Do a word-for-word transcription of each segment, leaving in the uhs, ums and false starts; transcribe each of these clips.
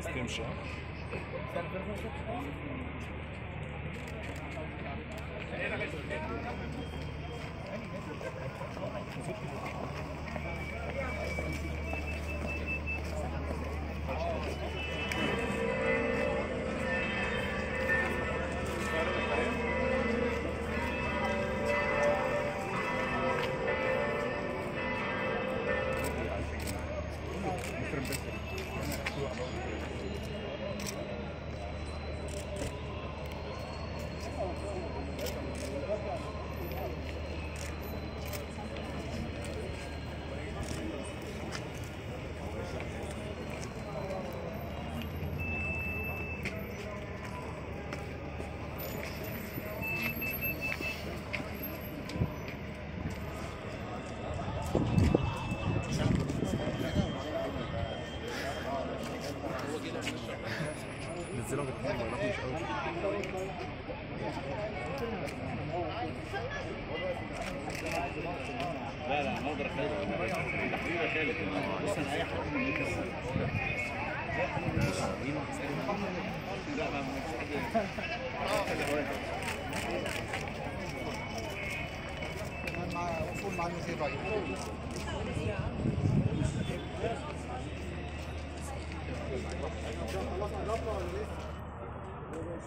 بس تمشي.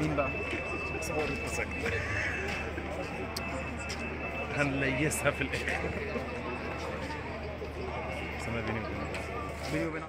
مين بقى؟ هنليسها في الاخر. سما بيني وبينك. بيني وبينك.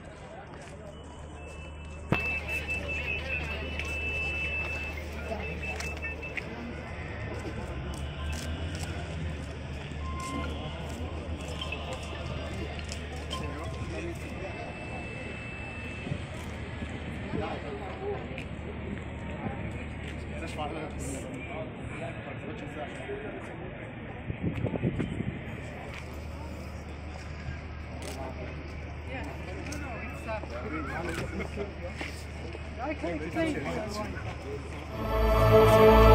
I can't think.